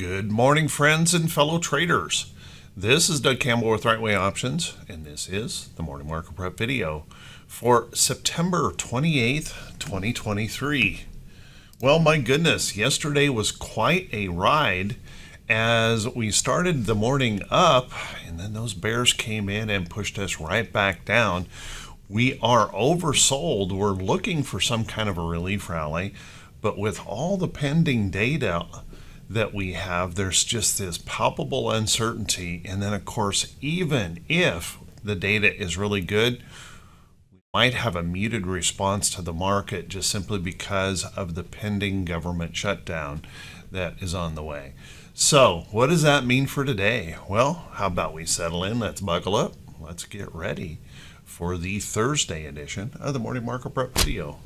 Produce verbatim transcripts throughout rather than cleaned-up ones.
Good morning, friends and fellow traders. This is Doug Campbell with Right Way Options, and this is the Morning Market Prep video for September twenty-eighth, twenty twenty-three. Well, my goodness, yesterday was quite a ride as we started the morning up, and then those bears came in and pushed us right back down. We are oversold. We're looking for some kind of a relief rally, but with all the pending data that we have, there's just this palpable uncertainty. And then of course, even if the data is really good, we might have a muted response to the market just simply because of the pending government shutdown that is on the way. So what does that mean for today? Well, how about we settle in, let's buckle up, let's get ready for the Thursday edition of the Morning Market Prep video.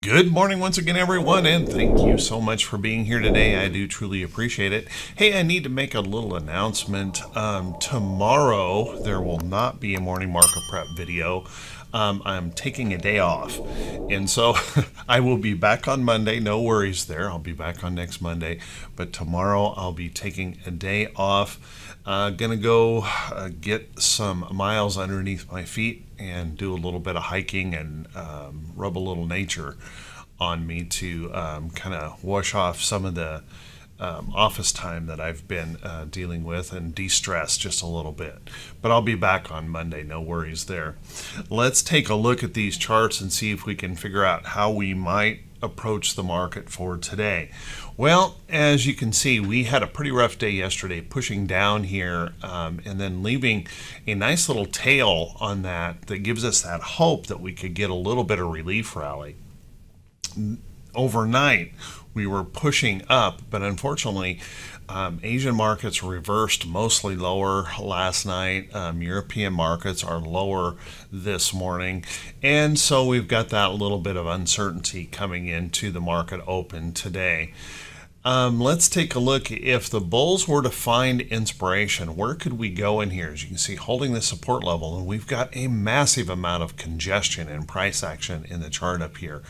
Good morning once again, everyone, and thank you so much for being here today. I do truly appreciate it. Hey, I need to make a little announcement. Um, tomorrow, there will not be a Morning Market Prep video. Um, I'm taking a day off, and so I will be back on Monday. No worries there. I'll be back on next Monday, but tomorrow I'll be taking a day off. Uh, gonna go uh, get some miles underneath my feet and do a little bit of hiking and um, rub a little nature on me to um, kind of wash off some of the Um, office time that I've been uh, dealing with and de-stress just a little bit. But I'll be back on Monday, no worries there. Let's take a look at these charts and see if we can figure out how we might approach the market for today. Well, as you can see, we had a pretty rough day yesterday, pushing down here um, and then leaving a nice little tail on that that gives us that hope that we could get a little bit of relief rally. Overnight, we were pushing up, but unfortunately, um, Asian markets reversed mostly lower last night. Um, European markets are lower this morning. And so we've got that little bit of uncertainty coming into the market open today. Um, let's take a look. If the bulls were to find inspiration, where could we go in here? As you can see, holding the support level, and we've got a massive amount of congestion and price action in the chart up here.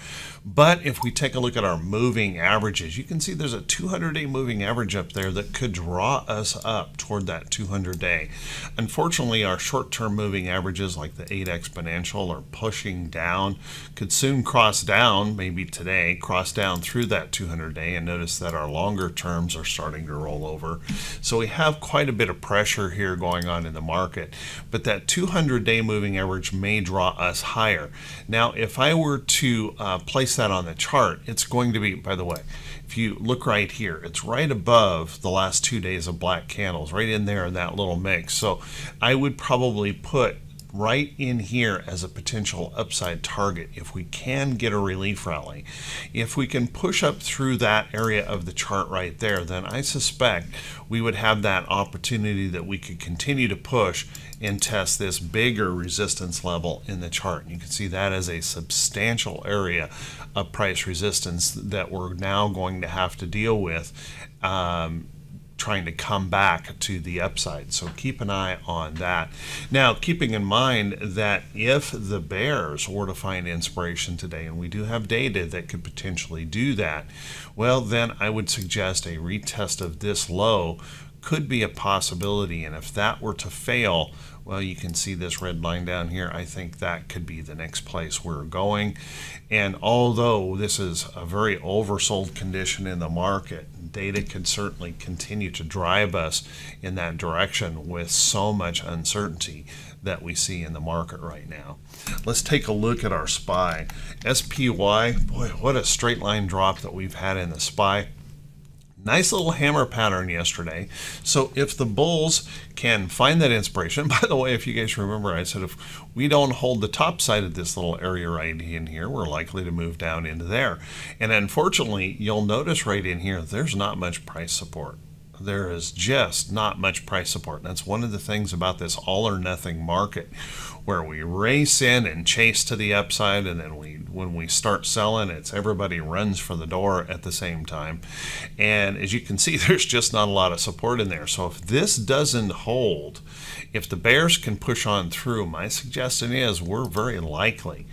But if we take a look at our moving averages, you can see there's a two hundred day moving average up there that could draw us up toward that two hundred day. Unfortunately, our short-term moving averages like the eight exponential are pushing down, could soon cross down, maybe today, cross down through that two hundred day, and notice that our Our longer terms are starting to roll over. So we have quite a bit of pressure here going on in the market, but that two hundred day moving average may draw us higher. Now, if I were to uh, place that on the chart, it's going to be, by the way, if you look right here, it's right above the last two days of black candles, right in there in that little mix. So I would probably put right in here as a potential upside target if we can get a relief rally. If we can push up through that area of the chart right there, then I suspect we would have that opportunity that we could continue to push and test this bigger resistance level in the chart. And you can see that as a substantial area of price resistance that we're now going to have to deal with um, trying to come back to the upside. So keep an eye on that. Now, keeping in mind that if the bears were to find inspiration today, and we do have data that could potentially do that, well, then I would suggest a retest of this low could be a possibility. And if that were to fail, well, you can see this red line down here. I think that could be the next place we're going. And although this is a very oversold condition in the market, data could certainly continue to drive us in that direction with so much uncertainty that we see in the market right now. Let's take a look at our S P Y. S P Y, boy, what a straight line drop that we've had in the S P Y. Nice little hammer pattern yesterday. So if the bulls can find that inspiration, by the way, if you guys remember, I said if we don't hold the top side of this little area right in here, we're likely to move down into there. And unfortunately, you'll notice right in here, there's not much price support. There is just not much price support. And that's one of the things about this all or nothing market, where we race in and chase to the upside, and then we when we start selling, it's everybody runs for the door at the same time. And as you can see, there's just not a lot of support in there. So if this doesn't hold, if the bears can push on through, my suggestion is we're very likely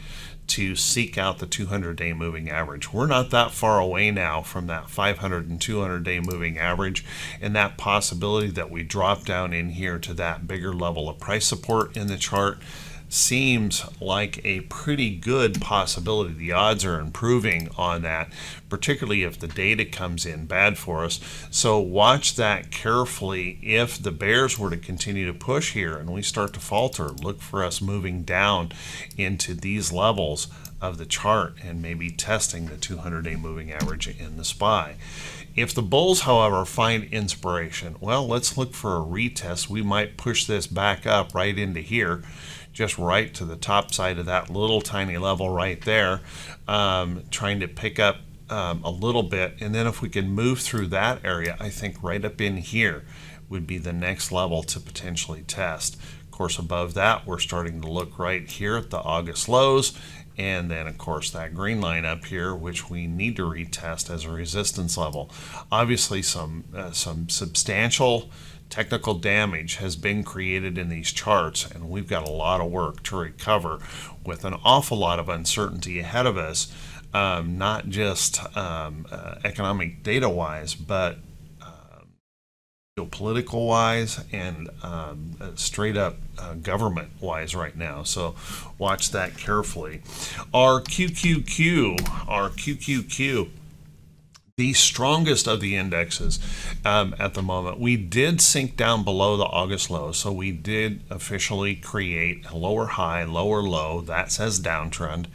to seek out the two hundred day moving average. We're not that far away now from that five hundred and two hundred day moving average, and that possibility that we drop down in here to that bigger level of price support in the chart seems like a pretty good possibility. The odds are improving on that, particularly if the data comes in bad for us. So watch that carefully. If the bears were to continue to push here and we start to falter, look for us moving down into these levels of the chart and maybe testing the two hundred day moving average in the S P Y. If the bulls, however, find inspiration, well, let's look for a retest. We might push this back up right into here, just right to the top side of that little tiny level right there, um, trying to pick up um, a little bit. And then if we can move through that area, I think right up in here would be the next level to potentially test. Of course, above that, we're starting to look right here at the August lows. And then, of course, that green line up here, which we need to retest as a resistance level. Obviously, some uh, some substantial technical damage has been created in these charts, and we've got a lot of work to recover with an awful lot of uncertainty ahead of us, um, not just um, uh, economic data-wise, but political wise and um, straight up uh, government wise right now. So watch that carefully. Our Q Q Q, our Q Q Q, the strongest of the indexes um, at the moment. We did sink down below the August low, so we did officially create a lower high, lower low. That says downtrend.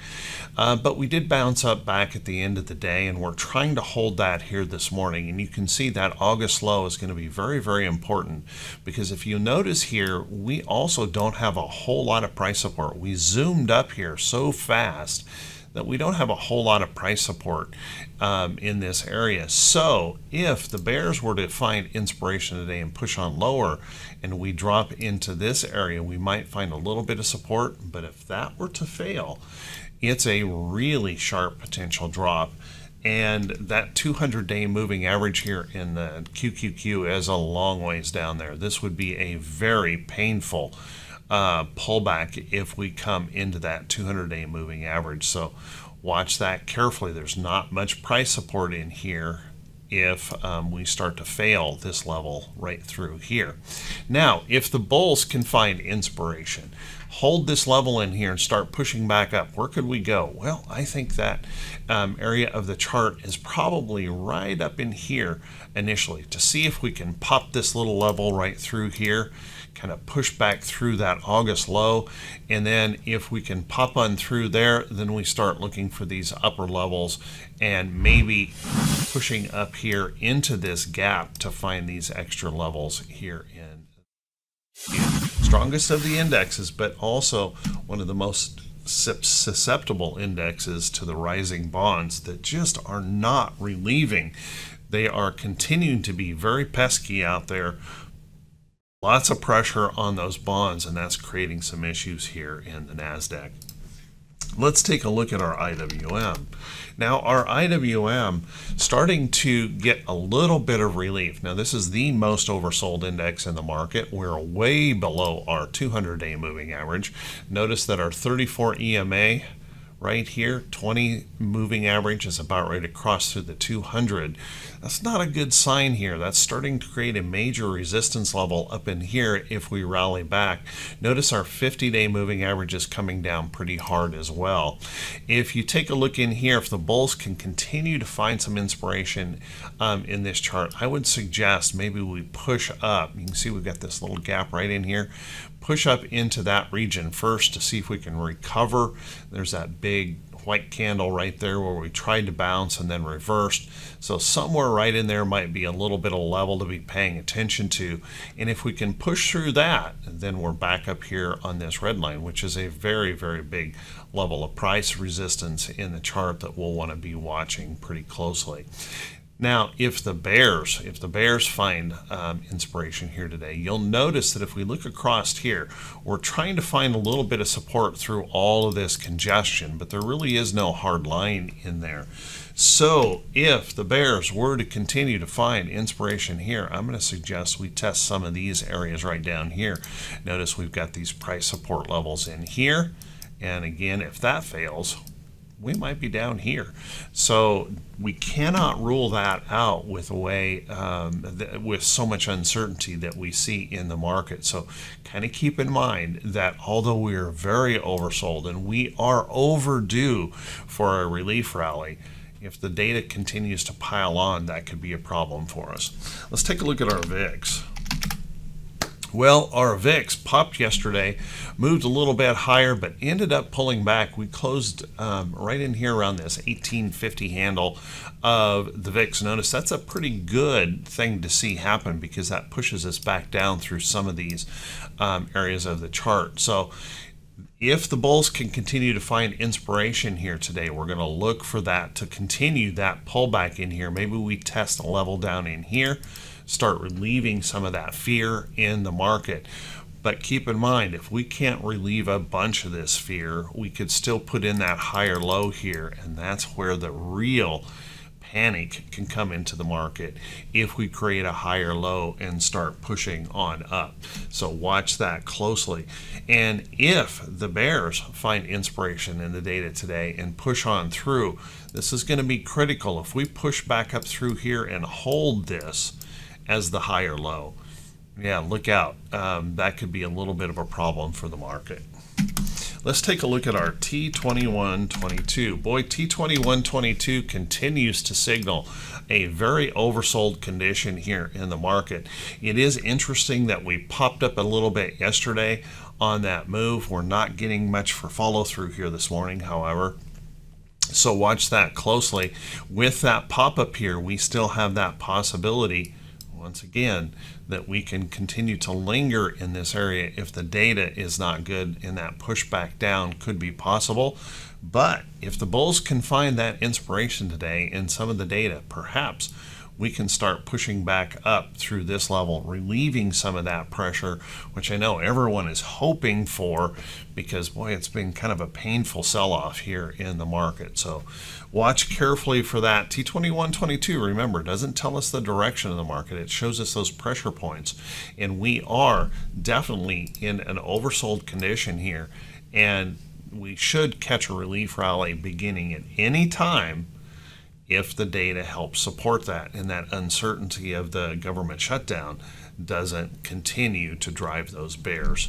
Uh, but we did bounce up back at the end of the day, and we're trying to hold that here this morning. And you can see that August low is going to be very, very important, because if you notice here, we also don't have a whole lot of price support. We zoomed up here so fast that we don't have a whole lot of price support um, in this area. So if the bears were to find inspiration today and push on lower and we drop into this area, we might find a little bit of support. But if that were to fail, it's a really sharp potential drop. And that two hundred day moving average here in the Q Q Q is a long ways down there. This would be a very painful Uh, pullback if we come into that two hundred day moving average. So watch that carefully. There's not much price support in here if um, we start to fail this level right through here. Now, if the bulls can find inspiration, hold this level in here and start pushing back up, where could we go? Well, I think that um, area of the chart is probably right up in here initially, to see if we can pop this little level right through here, kind of push back through that August low, and then if we can pop on through there, then we start looking for these upper levels and maybe pushing up here into this gap to find these extra levels here in strongest of the indexes, but also one of the most susceptible indexes to the rising bonds that just are not relieving. They are continuing to be very pesky out there. Lots of pressure on those bonds, and that's creating some issues here in the NASDAQ. Let's take a look at our I W M. Now, our I W M starting to get a little bit of relief. Now, this is the most oversold index in the market. We're way below our two hundred day moving average. Notice that our thirty-four E M A right here, twenty moving average, is about ready to cross through the two hundred. That's not a good sign here. That's starting to create a major resistance level up in here if we rally back. Notice our fifty day moving average is coming down pretty hard as well. If you take a look in here, if the bulls can continue to find some inspiration um, in this chart, I would suggest maybe we push up. You can see we've got this little gap right in here. Push up into that region first to see if we can recover. There's that big white candle right there where we tried to bounce and then reversed. So somewhere right in there might be a little bit of level to be paying attention to. And if we can push through that, then we're back up here on this red line, which is a very, very big level of price resistance in the chart that we'll want to be watching pretty closely. Now, if the bears, if the bears find um, inspiration here today, you'll notice that if we look across here, we're trying to find a little bit of support through all of this congestion, but there really is no hard line in there. So if the bears were to continue to find inspiration here, I'm going to suggest we test some of these areas right down here. Notice we've got these price support levels in here. And again, if that fails, we might be down here. So we cannot rule that out with a way um, th with so much uncertainty that we see in the market. So kind of keep in mind that although we are very oversold and we are overdue for a relief rally, if the data continues to pile on, that could be a problem for us. Let's take a look at our V I X. Well, our V I X popped yesterday, moved a little bit higher, but ended up pulling back. We closed um, right in here around this eighteen fifty handle of the V I X. Notice that's a pretty good thing to see happen because that pushes us back down through some of these um, areas of the chart. So if the bulls can continue to find inspiration here today, we're going to look for that to continue that pullback in here. Maybe we test a level down in here, start relieving some of that fear in the market. But keep in mind, if we can't relieve a bunch of this fear, we could still put in that higher low here, and that's where the real panic can come into the market if we create a higher low and start pushing on up. So watch that closely. And if the bears find inspiration in the data today and push on through, this is going to be critical. If we push back up through here and hold this as the higher low, yeah, look out. Um, that could be a little bit of a problem for the market. Let's take a look at our T twenty-one twenty-two. Boy, T twenty-one twenty-two continues to signal a very oversold condition here in the market. It is interesting that we popped up a little bit yesterday on that move. We're not getting much for follow through here this morning, however. So watch that closely. With that pop up here, we still have that possibility once again that we can continue to linger in this area if the data is not good, and that pushback down could be possible. But if the bulls can find that inspiration today in some of the data, perhaps we can start pushing back up through this level, relieving some of that pressure, which I know everyone is hoping for because, boy, it's been kind of a painful sell-off here in the market. So watch carefully for that. T twenty-one twenty-two, remember, doesn't tell us the direction of the market. It shows us those pressure points, and we are definitely in an oversold condition here, and we should catch a relief rally beginning at any time if the data helps support that and that uncertainty of the government shutdown doesn't continue to drive those bears.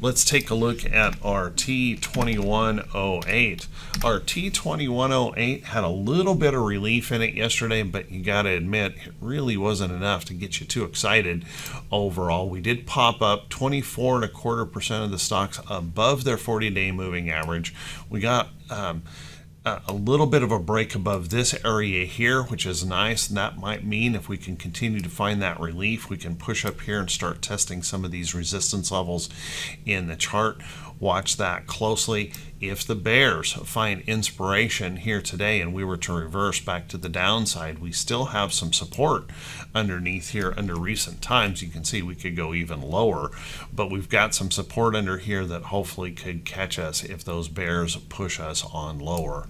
Let's take a look at our T twenty-one oh eight. Our T twenty-one oh eight had a little bit of relief in it yesterday, but you got to admit it really wasn't enough to get you too excited overall. We did pop up twenty-four and a quarter percent of the stocks above their forty-day moving average. We got um, Uh, a little bit of a break above this area here, which is nice, and that might mean if we can continue to find that relief, we can push up here and start testing some of these resistance levels in the chart. Watch that closely. If the bears find inspiration here today and we were to reverse back to the downside, we still have some support underneath here. Under recent times, you can see we could go even lower, but we've got some support under here that hopefully could catch us if those bears push us on lower.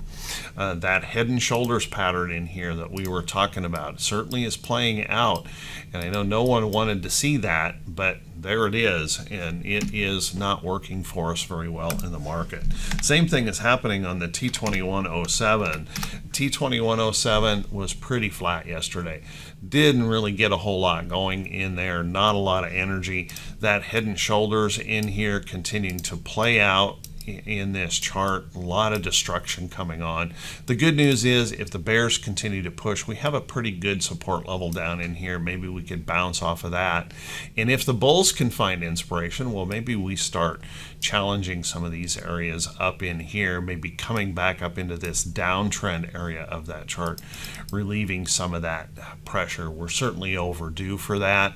Uh, that head and shoulders pattern in here that we were talking about certainly is playing out, and I know no one wanted to see that, but there it is, and it is not working for us very well in the market. Same thing is happening on the T twenty-one oh seven. T twenty-one oh seven was pretty flat yesterday. Didn't really get a whole lot going in there, not a lot of energy. That head and shoulders in here continuing to play out in this chart, a lot of destruction coming on. The good news is if the bears continue to push, we have a pretty good support level down in here. Maybe we could bounce off of that. And if the bulls can find inspiration, well, maybe we start challenging some of these areas up in here, maybe coming back up into this downtrend area of that chart, relieving some of that pressure. We're certainly overdue for that.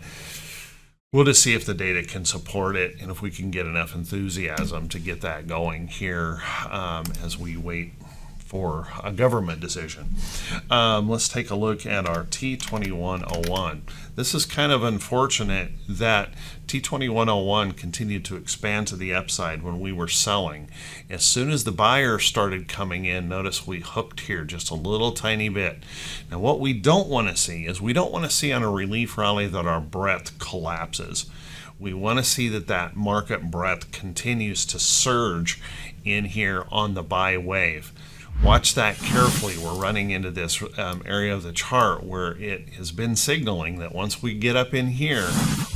We'll just see if the data can support it and if we can get enough enthusiasm to get that going here um, as we wait for a government decision. Um, let's take a look at our T twenty-one oh one. This is kind of unfortunate that T twenty-one oh one continued to expand to the upside when we were selling. As soon as the buyer started coming in, notice we hooked here just a little tiny bit. Now what we don't want to see is we don't want to see on a relief rally that our breadth collapses. We want to see that that market breadth continues to surge in here on the buy wave. watch that carefully. We're running into this um, area of the chart where it has been signaling that once we get up in here,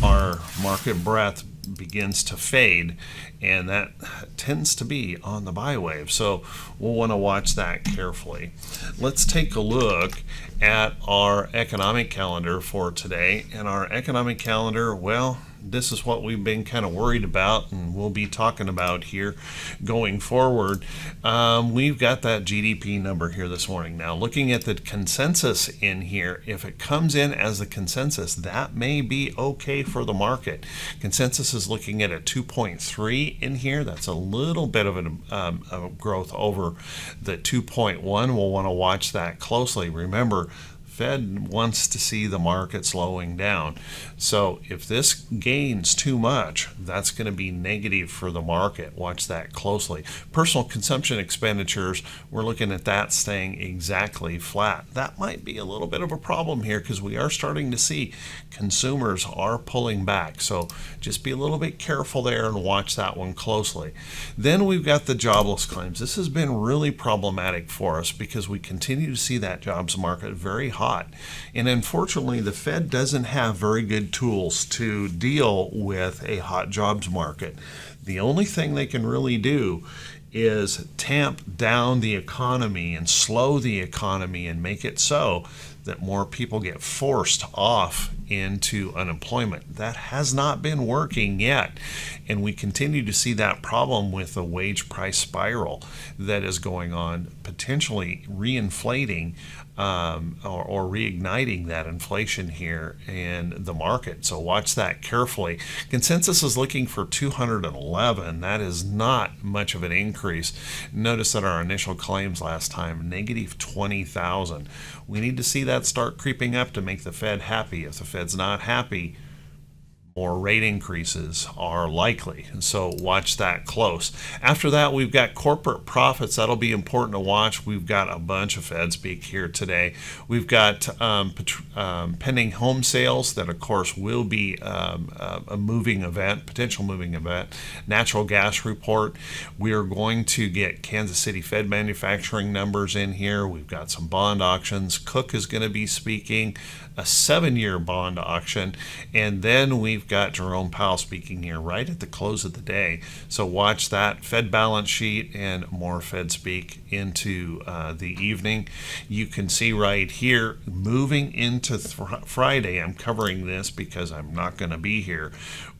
our market breadth begins to fade, and that tends to be on the buy wave. So we'll want to watch that carefully. Let's take a look at our economic calendar for today. And our economic calendar, well, this is what we've been kind of worried about and we'll be talking about here going forward. Um, we've got that G D P number here this morning. Now, looking at the consensus in here, if it comes in as the consensus, that may be okay for the market. Consensus is looking at a two point three in here. That's a little bit of an um, a growth over the two point one. We'll want to watch that closely. Remember, Fed wants to see the market slowing down. So if this gains too much, that's going to be negative for the market. Watch that closely. Personal consumption expenditures, we're looking at that staying exactly flat. That might be a little bit of a problem here because we are starting to see consumers are pulling back. So just be a little bit careful there and watch that one closely. Then we've got the jobless claims. This has been really problematic for us because we continue to see that jobs market very high. And unfortunately, the Fed doesn't have very good tools to deal with a hot jobs market. The only thing they can really do is tamp down the economy and slow the economy and make it so that more people get forced off into unemployment. That has not been working yet, and we continue to see that problem with the wage price spiral that is going on, potentially reinflating um, or, or reigniting that inflation here in the market. So watch that carefully. Consensus is looking for two hundred eleven. That is not much of an increase. Notice that our initial claims last time, negative twenty thousand. We need to see that start creeping up to make the Fed happy. If the Fed's not happy, more rate increases are likely, and so watch that close. After that, we've got corporate profits. That'll be important to watch. We've got a bunch of Fed speak here today. We've got um, um, pending home sales that, of course, will be um, a moving event, potential moving event. Natural gas report. We are going to get Kansas City Fed manufacturing numbers in here. We've got some bond auctions. Cook is going to be speaking, a seven-year bond auction, and then we've got Jerome Powell speaking here right at the close of the day. So watch that Fed balance sheet and more Fed speak into uh, the evening. You can see right here, moving into Friday, I'm covering this because I'm not going to be here.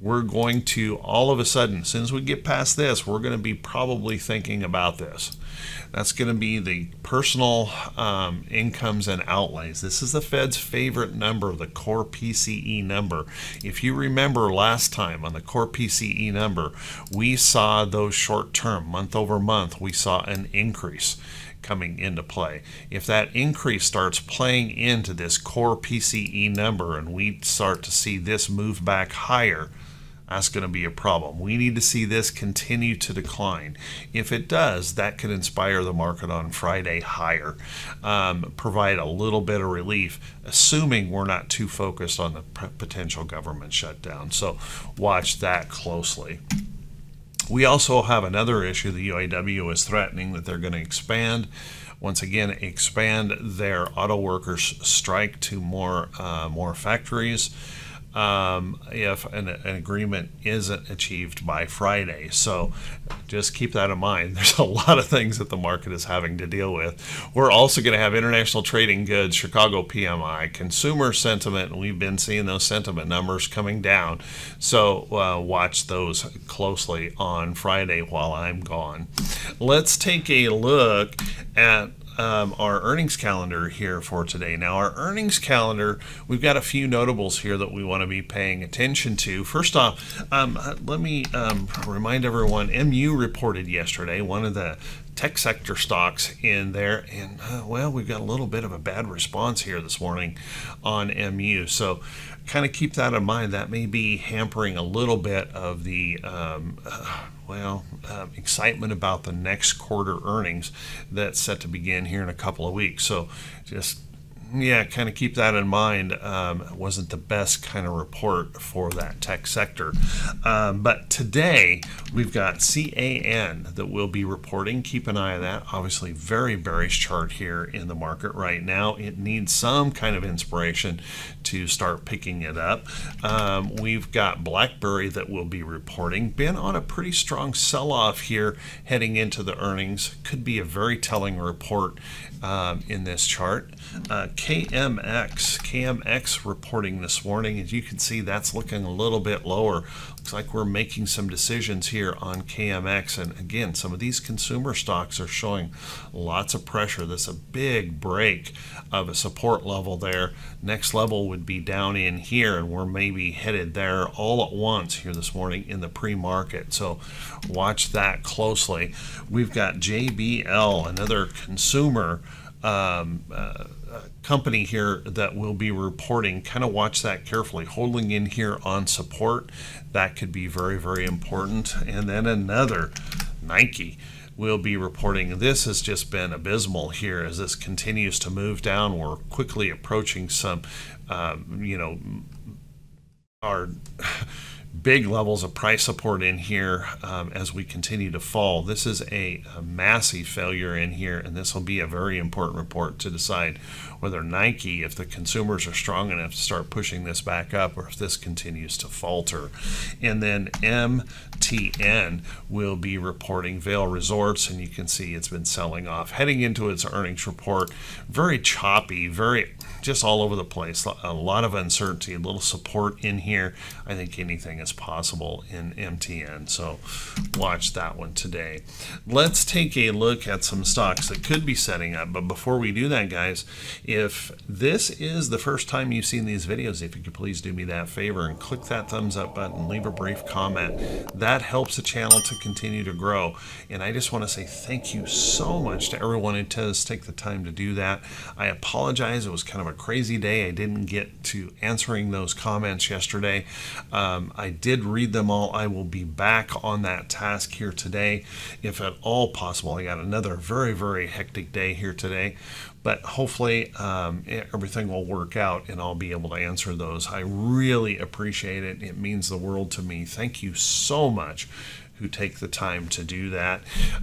We're going to, all of a sudden, as soon as we get past this, we're going to be probably thinking about this. That's going to be the personal um, incomes and outlays. This is the Fed's favorite number, the core P C E number. If you remember last time on the core P C E number, we saw those short-term, month over month, we saw an increase coming into play. If that increase starts playing into this core P C E number and we start to see this move back higher, that's going to be a problem. We need to see this continue to decline. If it does, that could inspire the market on Friday higher, um, provide a little bit of relief, assuming we're not too focused on the potential government shutdown. So watch that closely. We also have another issue. The U A W is threatening that they're going to expand. Once again, expand their auto workers strike to more, uh, more factories. Um, if an, an agreement isn't achieved by Friday. So just keep that in mind. There's a lot of things that the market is having to deal with. We're also going to have international trading goods, Chicago P M I, consumer sentiment. We've been seeing those sentiment numbers coming down. So uh, watch those closely on Friday while I'm gone. Let's take a look at Um, our earnings calendar here for today. Now, our earnings calendar, we've got a few notables here that we want to be paying attention to. First off, um, let me um, remind everyone, M U reported yesterday, one of the tech sector stocks in there, and uh, well, we've got a little bit of a bad response here this morning on M U, so kind of keep that in mind. That may be hampering a little bit of the um, uh, well um, excitement about the next quarter earnings that's set to begin here in a couple of weeks. So just yeah, kind of keep that in mind. Um, it wasn't the best kind of report for that tech sector. Um, but today we've got C A N that will be reporting. Keep an eye on that. Obviously very bearish chart here in the market right now. It needs some kind of inspiration to start picking it up. Um, we've got BlackBerry that will be reporting. Been on a pretty strong sell-off here heading into the earnings. Could be a very telling report um, in this chart. Uh, K M X, K M X reporting this morning. As you can see, that's looking a little bit lower. Looks like we're making some decisions here on K M X. And again, some of these consumer stocks are showing lots of pressure. That's a big break of a support level there. Next level would be down in here, and we're maybe headed there all at once here this morning in the pre-market. So watch that closely. We've got J B L, another consumer um, uh, company here that will be reporting. Kind of watch that carefully. Holding in here on support, that could be very, very important. And then another, Nike, will be reporting. This has just been abysmal here as this continues to move down. We're quickly approaching some, um, you know, our big levels of price support in here um, as we continue to fall. This is a, a massive failure in here, and this will be a very important report to decide whether Nike, if the consumers are strong enough to start pushing this back up, or if this continues to falter. And then M T N will be reporting, Vail Resorts, and you can see it's been selling off heading into its earnings report. Very choppy, very just all over the place. A lot of uncertainty, a little support in here. I think anything is possible in M T N, so watch that one today. Let's take a look at some stocks that could be setting up, but before we do that, guys, if this is the first time you've seen these videos, if you could please do me that favor and click that thumbs up button, leave a brief comment. That helps the channel to continue to grow, and I just want to say thank you so much to everyone who does take the time to do that. I apologize, it was kind of a crazy day. I didn't get to answering those comments yesterday. um, I did read them all. I will be back on that task here today if at all possible. I got another very, very hectic day here today, but hopefully um, everything will work out and I'll be able to answer those. I really appreciate it. It means the world to me. Thank you so much who take the time to do that.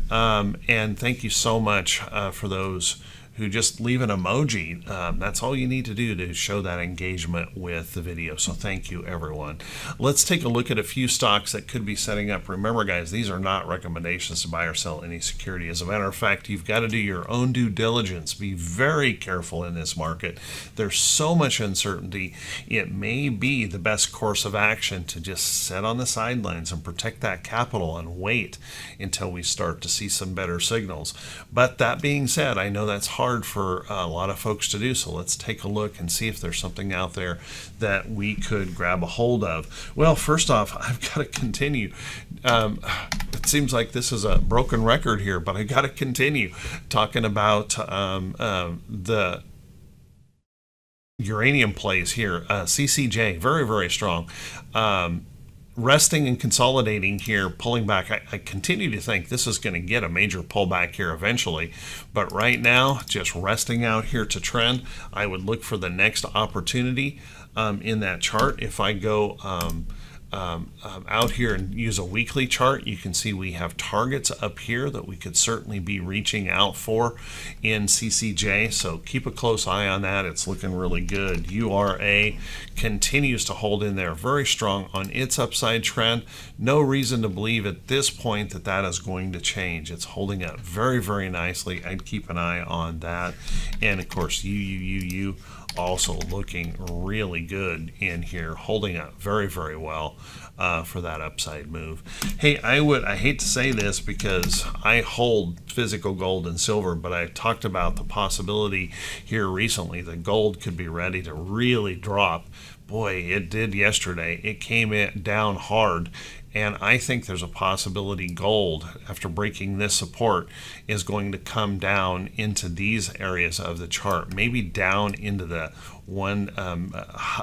Um, and thank you so much uh, for those who just leave an emoji. Um, that's all you need to do to show that engagement with the video. So thank you, everyone. Let's take a look at a few stocks that could be setting up. Remember, guys, these are not recommendations to buy or sell any security. As a matter of fact, you've got to do your own due diligence. Be very careful in this market. There's so much uncertainty. It may be the best course of action to just sit on the sidelines and protect that capital and wait until we start to see some better signals. But that being said, I know that's hard Hard for a lot of folks to do, so let's take a look and see if there's something out there that we could grab a hold of. Well, first off, I've got to continue. Um, it seems like this is a broken record here, but I got to continue talking about um, uh, the uranium plays here. Uh, C C J, very, very strong. Um, Resting and consolidating here, pulling back. I, I continue to think this is going to get a major pullback here eventually, but right now, just resting out here to trend. I would look for the next opportunity um, in that chart. If I go um, um, out here and use a weekly chart, you can see we have targets up here that we could certainly be reaching out for in C C J, so keep a close eye on that. It's looking really good. U R A continues to hold in there, very strong on its upside trend. No reason to believe at this point that that is going to change. It's holding up very, very nicely. I'd keep an eye on that. And of course, U U U U also looking really good in here, holding up very, very well uh, for that upside move. Hey, I would, I hate to say this because I hold physical gold and silver, but I talked about the possibility here recently that gold could be ready to really drop. Boy, it did yesterday. It came in down hard, and I think there's a possibility gold, after breaking this support, is going to come down into these areas of the chart, maybe down into the one um,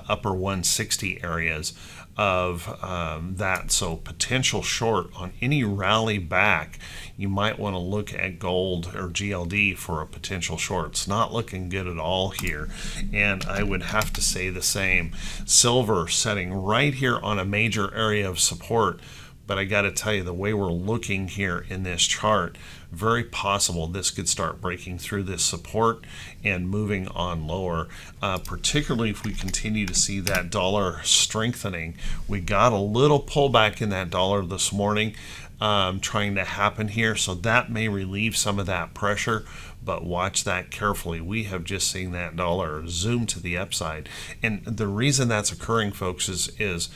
upper one sixty areas of um, that. So potential short on any rally back, you might want to look at gold or G L D for a potential short. It's not looking good at all here, and I would have to say the same. Silver setting right here on a major area of support, but I got to tell you, the way we're looking here in this chart, very possible this could start breaking through this support and moving on lower, uh, particularly if we continue to see that dollar strengthening. We got a little pullback in that dollar this morning um, trying to happen here, so that may relieve some of that pressure, but watch that carefully. We have just seen that dollar zoom to the upside, and the reason that's occurring, folks, is is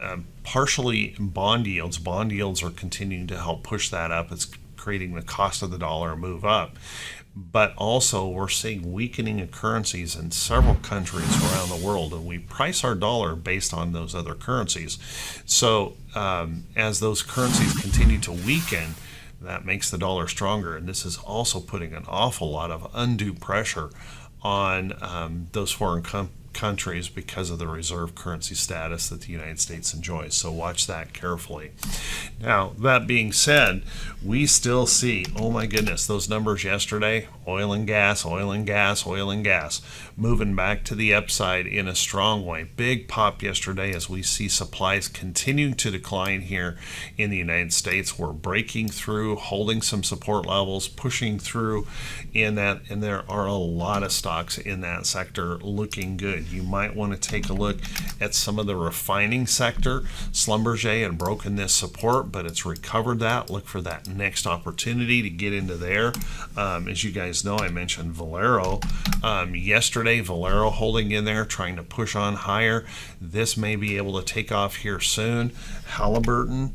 uh, partially bond yields. Bond yields are continuing to help push that up. It's creating the cost of the dollar move up, but also we're seeing weakening of currencies in several countries around the world, and we price our dollar based on those other currencies. So um, as those currencies continue to weaken, that makes the dollar stronger, and this is also putting an awful lot of undue pressure on um, those foreign com countries because of the reserve currency status that the United States enjoys. So watch that carefully. Now, that being said, we still see, oh my goodness, those numbers yesterday, oil and gas, oil and gas, oil and gas, moving back to the upside in a strong way. Big pop yesterday as we see supplies continuing to decline here in the United States. We're breaking through, holding some support levels, pushing through in that, and there are a lot of stocks in that sector looking good. You might want to take a look at some of the refining sector. Schlumberger had broken this support, but it's recovered that. Look for that next opportunity to get into there. Um, as you guys know, I mentioned Valero um, yesterday. Valero holding in there, trying to push on higher. This may be able to take off here soon. Halliburton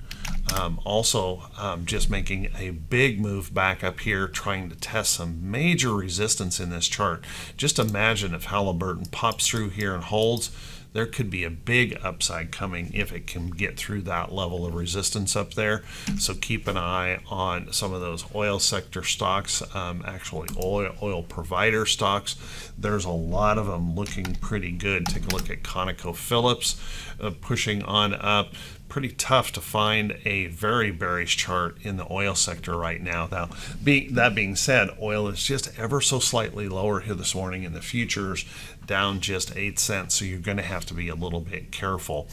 um, also um, just making a big move back up here, trying to test some major resistance in this chart. Just imagine if Halliburton pops through here and holds, there could be a big upside coming if it can get through that level of resistance up there. So keep an eye on some of those oil sector stocks, um, actually oil, oil provider stocks. There's a lot of them looking pretty good. Take a look at ConocoPhillips uh, pushing on up. Pretty tough to find a very bearish chart in the oil sector right now. Now, be, that being said, oil is just ever so slightly lower here this morning in the futures, down just eight cents, so you're going to have to be a little bit careful.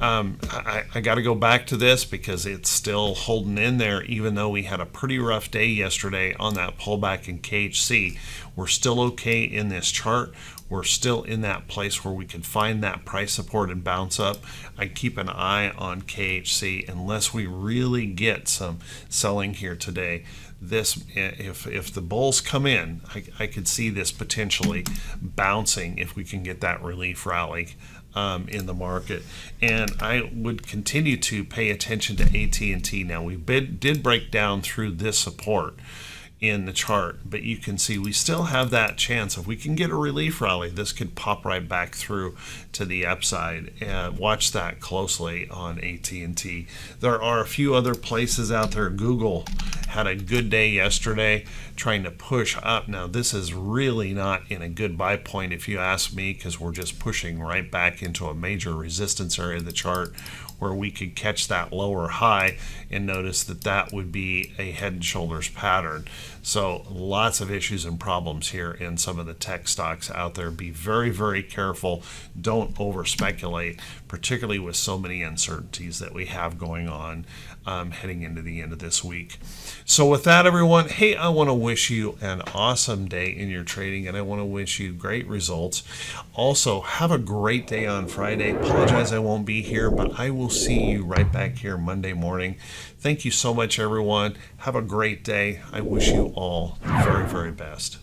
Um, I, I got to go back to this because it's still holding in there, even though we had a pretty rough day yesterday on that pullback in K H C. We're still okay in this chart. We're still in that place where we can find that price support and bounce up. I keep an eye on K H C unless we really get some selling here today. This, if, if the bulls come in, I, I could see this potentially bouncing if we can get that relief rally Um, in the market. And I would continue to pay attention to A T and T. Now, we bid, did break down through this support in the chart, but you can see we still have that chance. If we can get a relief rally, this could pop right back through to the upside. Uh, watch that closely on A T and T. There are a few other places out there. Google had a good day yesterday, trying to push up. Now, this is really not in a good buy point if you ask me, because we're just pushing right back into a major resistance area of the chart where we could catch that lower high, and notice that that would be a head and shoulders pattern. So lots of issues and problems here in some of the tech stocks out there. Be very, very careful. Don't over speculate, particularly with so many uncertainties that we have going on um, heading into the end of this week. So with that, everyone, hey, I want to wish you an awesome day in your trading, and I want to wish you great results. Also, have a great day on Friday. Apologize I won't be here, but I will see you right back here Monday morning. Thank you so much, everyone. Have a great day. I wish you all the very, very best.